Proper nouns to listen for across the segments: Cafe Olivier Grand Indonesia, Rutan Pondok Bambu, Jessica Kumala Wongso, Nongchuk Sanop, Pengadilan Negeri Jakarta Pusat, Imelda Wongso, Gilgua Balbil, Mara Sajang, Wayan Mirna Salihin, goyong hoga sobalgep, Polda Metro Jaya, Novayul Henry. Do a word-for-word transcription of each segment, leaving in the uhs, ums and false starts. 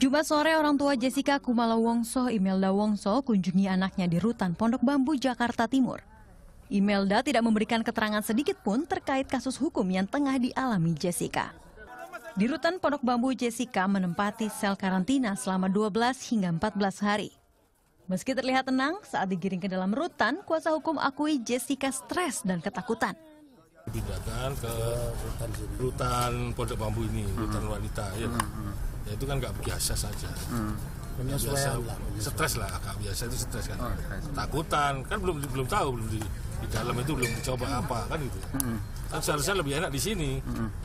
Jumat sore, orang tua Jessica Kumala Wongso, Imelda Wongso, kunjungi anaknya di Rutan Pondok Bambu, Jakarta Timur. Imelda tidak memberikan keterangan sedikit pun terkait kasus hukum yang tengah dialami Jessica. Di Rutan Pondok Bambu, Jessica menempati sel karantina selama dua belas hingga empat belas hari. Meski terlihat tenang, saat digiring ke dalam rutan, kuasa hukum akui Jessica stres dan ketakutan. Datang ke rutan, rutan Pondok Bambu ini, rutan wanita, ya, ya itu kan nggak biasa saja. Penyesuaian, stres lah, nggak biasa itu stres kan. Takutan, kan belum belum tahu, belum di, di dalam itu belum dicoba apa kan gitu. Kan seharusnya lebih enak di sini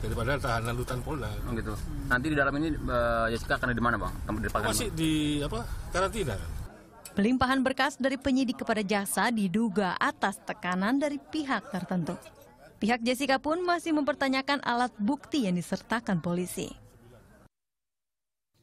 daripada tahanan rutan Polda. Gitu. Nanti di dalam ini Jessica akan di mana, Bang? Masih di apa? Karantina. Pelimpahan berkas dari penyidik kepada jaksa diduga atas tekanan dari pihak tertentu. Pihak Jessica pun masih mempertanyakan alat bukti yang disertakan polisi.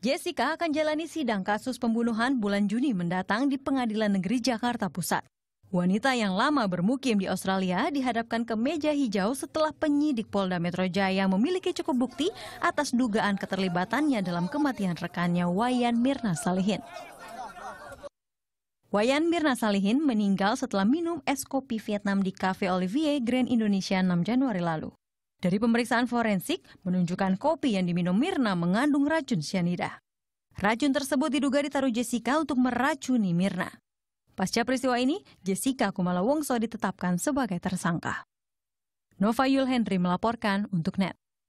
Jessica akan jalani sidang kasus pembunuhan bulan Juni mendatang di Pengadilan Negeri Jakarta Pusat. Wanita yang lama bermukim di Australia dihadapkan ke meja hijau setelah penyidik Polda Metro Jaya memiliki cukup bukti atas dugaan keterlibatannya dalam kematian rekannya Wayan Mirna Salihin. Wayan Mirna Salihin meninggal setelah minum es kopi Vietnam di Cafe Olivier Grand Indonesia enam Januari lalu. Dari pemeriksaan forensik, menunjukkan kopi yang diminum Mirna mengandung racun cyanida. Racun tersebut diduga ditaruh Jessica untuk meracuni Mirna. Pasca peristiwa ini, Jessica Kumala Wongso ditetapkan sebagai tersangka. Novayul Henry melaporkan untuk N E T.